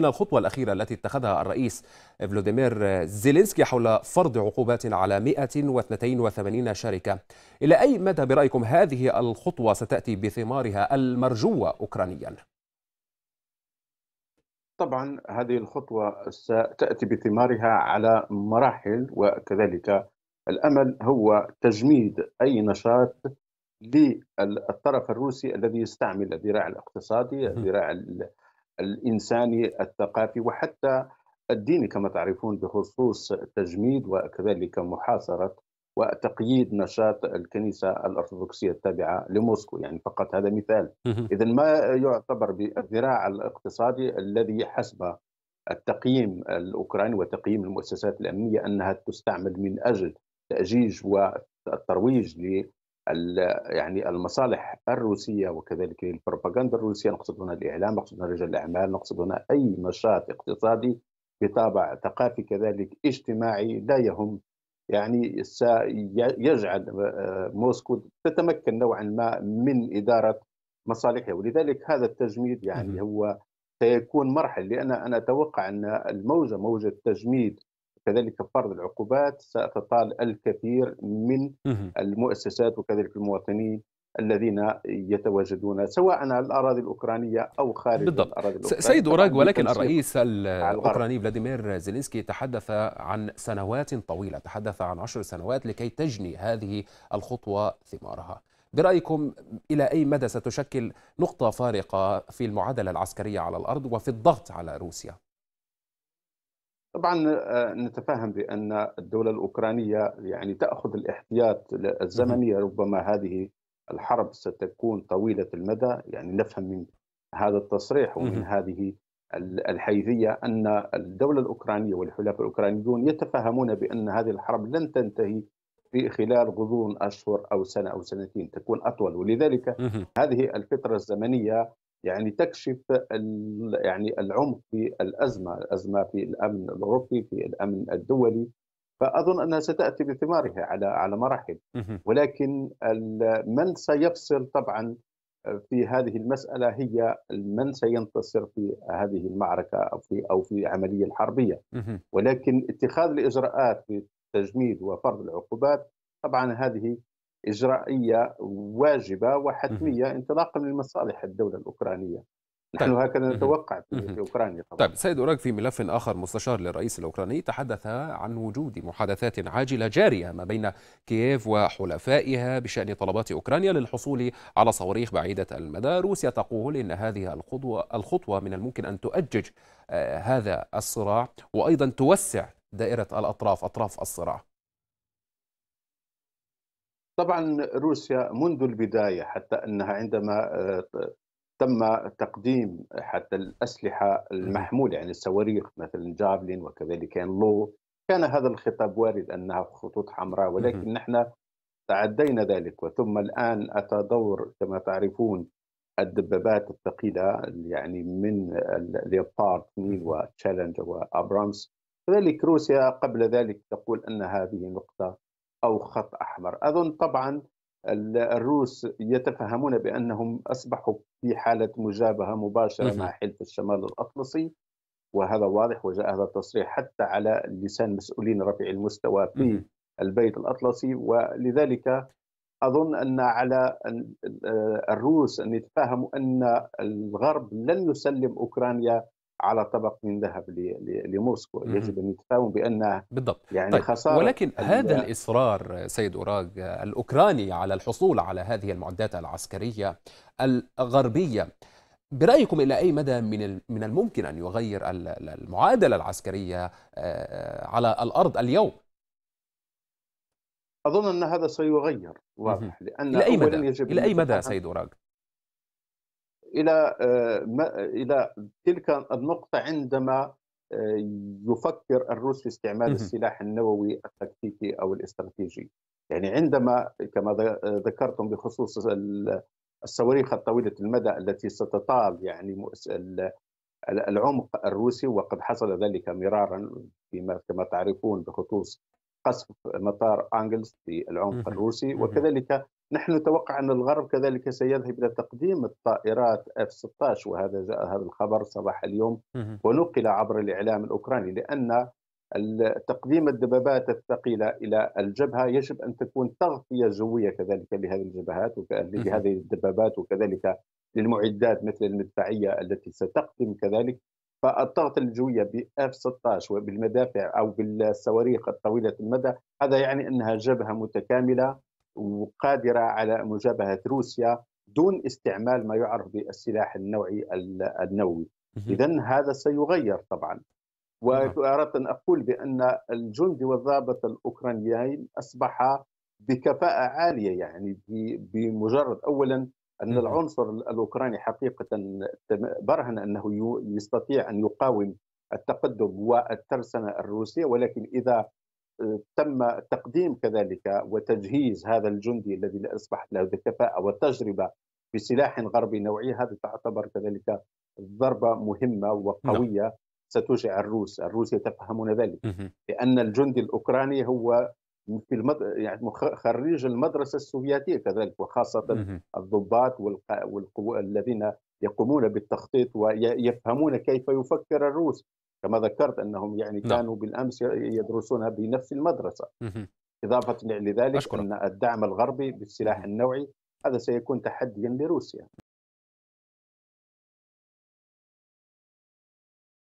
من الخطوة الأخيرة التي اتخذها الرئيس فلاديمير زيلينسكي حول فرض عقوبات على 182 شركة. إلى أي مدى برأيكم هذه الخطوة ستأتي بثمارها المرجوة أوكرانيا؟ طبعا هذه الخطوة ستأتي بثمارها على مراحل، وكذلك الأمل هو تجميد أي نشاط للطرف الروسي الذي يستعمل الذراع الاقتصادي، الذراع الإنساني، الثقافي وحتى الديني كما تعرفون بخصوص التجميد وكذلك محاصرة وتقييد نشاط الكنيسة الأرثوذكسية التابعة لموسكو، يعني فقط هذا مثال. إذا ما يعتبر بالذراع الاقتصادي الذي حسب التقييم الأوكراني وتقييم المؤسسات الأمنية أنها تستعمل من أجل تأجيج والترويج ل يعني المصالح الروسية وكذلك البروباغندا الروسية، نقصد هنا الإعلام، نقصد هنا رجال الأعمال، نقصد هنا أي نشاط اقتصادي بطابع ثقافي كذلك اجتماعي لا يهم، يعني سيجعل موسكو تتمكن نوعا ما من إدارة مصالحها. ولذلك هذا التجميد يعني هو سيكون مرحل، لأن أنا أتوقع أن موجة التجميد كذلك فرض العقوبات ستطال الكثير من المؤسسات وكذلك المواطنين الذين يتواجدون سواء على الأراضي الأوكرانية أو خارج بالضبط. الأراضي الأوكرانية. سيد أوراج، ولكن الرئيس الأوكراني فلاديمير زيلينسكي تحدث عن سنوات طويلة، تحدث عن 10 سنوات لكي تجني هذه الخطوة ثمارها. برأيكم إلى أي مدى ستشكل نقطة فارقة في المعادلة العسكرية على الأرض وفي الضغط على روسيا؟ طبعا نتفهم بأن الدولة الأوكرانية يعني تأخذ الاحتياط الزمني، ربما هذه الحرب ستكون طويلة المدى، يعني نفهم من هذا التصريح ومن هذه الحيثية أن الدولة الأوكرانية والحلفاء الأوكرانيون يتفهمون بأن هذه الحرب لن تنتهي في خلال غضون أشهر أو سنة أو سنتين، تكون أطول. ولذلك هذه الفترة الزمنية يعني تكشف يعني العمق في الأزمة، الأزمة في الأمن الأوروبي، في الأمن الدولي، فأظن أنها ستأتي بثمارها على مراحل. ولكن من سيفصل طبعا في هذه المسألة هي من سينتصر في هذه المعركة أو في العملية الحربية. ولكن اتخاذ الإجراءات في التجميد وفرض العقوبات طبعا هذه إجرائية واجبة وحتمية انطلاقا من مصالح الدولة الأوكرانية. نحن هكذا نتوقع في أوكرانيا. طيب سيد أوراج، في ملف آخر مستشار للرئيس الأوكراني تحدث عن وجود محادثات عاجلة جارية ما بين كييف وحلفائها بشأن طلبات أوكرانيا للحصول على صواريخ بعيدة المدى. روسيا تقول إن هذه الخطوة من الممكن أن تؤجج هذا الصراع وأيضا توسع دائرة أطراف الصراع. طبعا روسيا منذ البداية حتى أنها عندما تم تقديم حتى الأسلحة المحمولة يعني الصواريخ مثلا جافلين وكذلك لو، كان هذا الخطاب وارد أنها خطوط حمراء، ولكن نحن تعدينا ذلك، وثم الآن أتى دور كما تعرفون الدبابات الثقيلة يعني من ليوبارد وتشالنجر وأبرامس. كذلك روسيا قبل ذلك تقول أن هذه نقطة أو خط أحمر. أظن طبعا الروس يتفهمون بأنهم أصبحوا في حالة مجابهة مباشرة مع حلف الشمال الأطلسي، وهذا واضح، وجاء هذا التصريح حتى على لسان مسؤولين رفيع المستوى في البيت الأطلسي. ولذلك أظن أن على الروس أن يتفهموا أن الغرب لن يسلم أوكرانيا على طبق من ذهب لموسكو. يجب أن يتفاهموا بأنها بالضبط يعني طيب. خسارة. ولكن هذا الإصرار سيد أوراج الأوكراني على الحصول على هذه المعدات العسكرية الغربية، برأيكم إلى أي مدى من الممكن أن يغير المعادلة العسكرية على الأرض اليوم؟ أظن أن هذا سيغير، واضح، لأن إلى أي مدى سيد أوراج؟ إلى تلك النقطة عندما يفكر الروس في استعمال السلاح النووي التكتيكي أو الاستراتيجي، يعني عندما كما ذكرتم بخصوص الصواريخ الطويلة المدى التي ستطال يعني العمق الروسي، وقد حصل ذلك مرارا كما تعرفون بخصوص قصف مطار أنجلز في العمق الروسي، وكذلك نحن نتوقع أن الغرب كذلك سيذهب إلى تقديم الطائرات F-16، وهذا جاء هذا الخبر صباح اليوم ونقل عبر الإعلام الأوكراني، لأن تقديم الدبابات الثقيلة إلى الجبهة يجب أن تكون تغطية جوية كذلك لهذه الجبهات لهذه الدبابات، وكذلك للمعدات مثل المدفعية التي ستقدم كذلك. فالتغطية الجوية ب F-16 وبالمدافع أو بالصواريخ الطويلة المدى، هذا يعني أنها جبهة متكاملة وقادرة على مجابهة روسيا دون استعمال ما يعرف بالسلاح النوعي النووي. إذن هذا سيغير طبعا. وأردت أن أقول بأن الجندي والضابط الأوكرانيين أصبح بكفاءة عالية، يعني بمجرد أولا أن العنصر الأوكراني حقيقة برهن أنه يستطيع أن يقاوم التقدم والترسنة الروسية، ولكن إذا تم تقديم كذلك وتجهيز هذا الجندي الذي أصبحت له الكفاءة والتجربة بسلاح غربي نوعي، هذا تعتبر كذلك ضربة مهمة وقوية ستوجع الروس. الروس يتفهمون ذلك، لأن الجندي الأوكراني هو يعني خريج المدرسة السوفيتية كذلك، وخاصة الضباط والقوى الذين يقومون بالتخطيط ويفهمون كيف يفكر الروس، كما ذكرت أنهم يعني كانوا بالأمس يدرسونها بنفس المدرسة. إضافة لذلك أن الدعم الغربي بالسلاح النوعي هذا سيكون تحديا لروسيا.